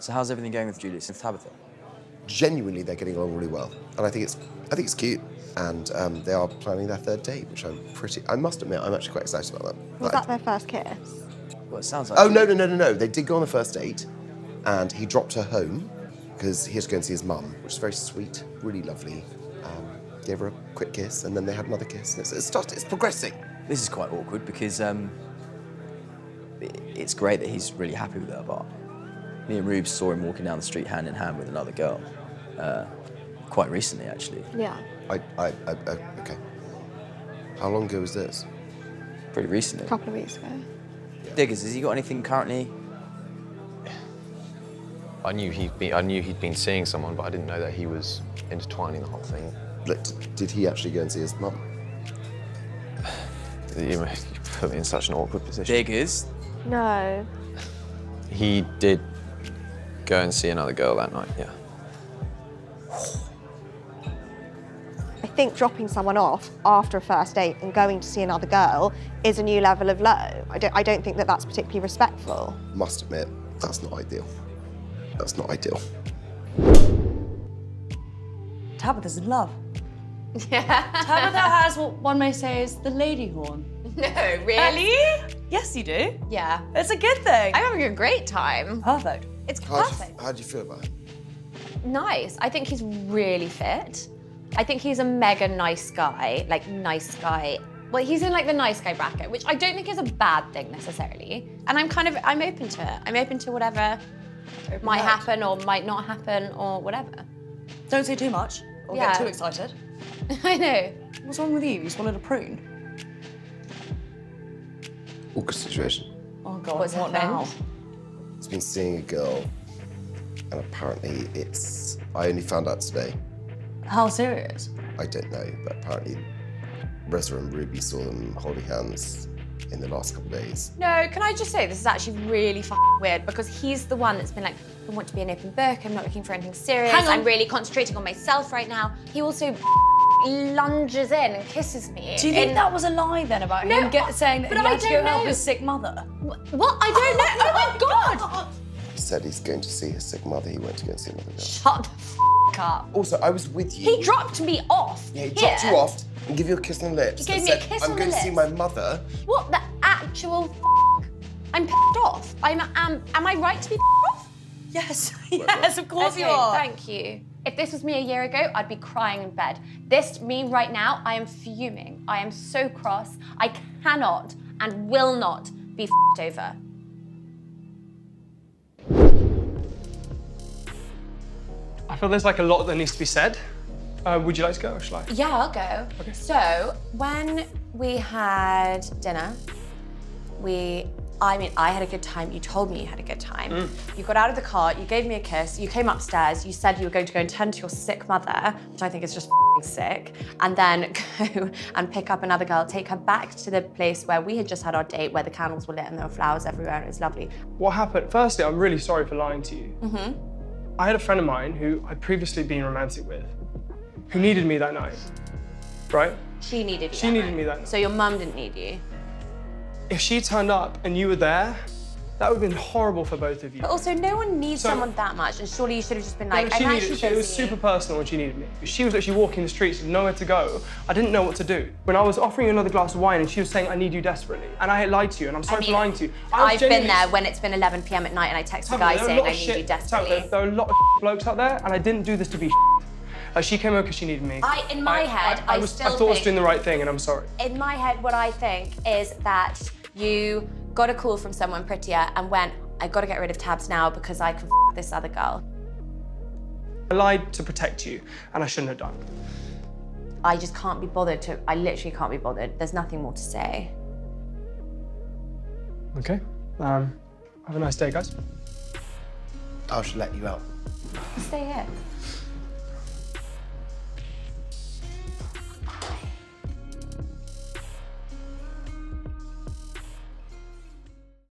So how's everything going with Julius and Tabitha? Genuinely, they're getting along really well, and I think it's cute. And they are planning their third date, which I must admit, I'm actually quite excited about that. Was that their first kiss? Well, it sounds like. Oh no! They did go on the first date, and he dropped her home because he had to go and see his mum, which is very sweet, really lovely. Gave her a quick kiss, and then they had another kiss. And it's progressing. This is quite awkward because it's great that he's really happy with her, but me and Rube saw him walking down the street hand in hand with another girl, quite recently, actually. Yeah. Okay. How long ago was this? Pretty recently. A couple of weeks ago. Yeah. Diggers, has he got anything currently? I knew he'd been seeing someone, but I didn't know that he was intertwining the whole thing. Did he actually go and see his mum? You put me in such an awkward position. Diggers? No. He did go and see another girl that night, yeah. I think dropping someone off after a first date and going to see another girl is a new level of low. I don't think that that's particularly respectful. Must admit, that's not ideal. That's not ideal. Tabitha's in love. Yeah. Tabitha has what one may say is the lady horn. No, really? Yes, you do. Yeah. It's a good thing. I'm having a great time. Perfect. It's perfect. How do you feel about him? Nice. I think he's really fit. I think he's a mega nice guy. Like, nice guy. Well, he's in, like, the nice guy bracket, which I don't think is a bad thing, necessarily. And I'm open to it. I'm open to whatever might happen or might not happen or whatever. Don't say too much or get too excited. I know. What's wrong with you? You swallowed a prune. Awkward situation. Oh God, what's what now? He's been seeing a girl, and apparently it's... I only found out today. How serious? I don't know, but apparently Ressa and Ruby saw them holding hands in the last couple of days. No, can I just say, this is actually really weird, because he's the one that's been like, I want to be an open book, I'm not looking for anything serious, I'm really concentrating on myself right now. He also lunges in and kisses me. Do you think that was a lie then about him saying that he had to go help his sick mother? What? I don't know. Oh my God! He said he's going to see his sick mother. He went to go and see another girl. Shut the f up. Also, I was with you. He dropped me off. Yeah, he dropped you off and gave you a kiss on the lips. He gave me a kiss on the lips. I'm going to see my mother. What the actual f? I'm pissed off. Am I right to be pissed off? Yes. Yes, of course you are. Thank you. If this was me a year ago, I'd be crying in bed. This, me right now, I am fuming. I am so cross. I cannot and will not be f***ed over. I feel there's like a lot that needs to be said. Would you like to go or shall I? Yeah, I'll go. Okay. So, when we had dinner, I mean, I had a good time, you told me you had a good time. Mm. You got out of the car, you gave me a kiss, you came upstairs, you said you were going to go and tend to your sick mother, which I think is just f***ing sick, and then go and pick up another girl, take her back to the place where we had just had our date, where the candles were lit and there were flowers everywhere and it was lovely. What happened? Firstly, I'm really sorry for lying to you. Mm-hmm. I had a friend of mine who I'd previously been romantic with, who needed me that night, right? She needed you. She needed me that night. So your mum didn't need you? If she turned up and you were there, that would have been horrible for both of you. But also, no one needs someone that much, and surely you should have just been like, I'm actually busy. It was super personal when she needed me. She was literally walking the streets with nowhere to go. I didn't know what to do. When I was offering you another glass of wine and she was saying, I need you desperately, and I lied to you, and I'm sorry for lying to you. I've been there when it's been 11 PM at night and I text the guy saying, I need you desperately. There are a lot of blokes out there, and I didn't do this to be she came over because she needed me. In my head, I thought I was doing the right thing, and I'm sorry. In my head, what I think is that you got a call from someone prettier and went, I gotta get rid of Tabs now because I can f this other girl. I lied to protect you, and I shouldn't have done. I just can't be bothered to, I literally can't be bothered. There's nothing more to say. Okay, have a nice day, guys. I should let you out. Stay here.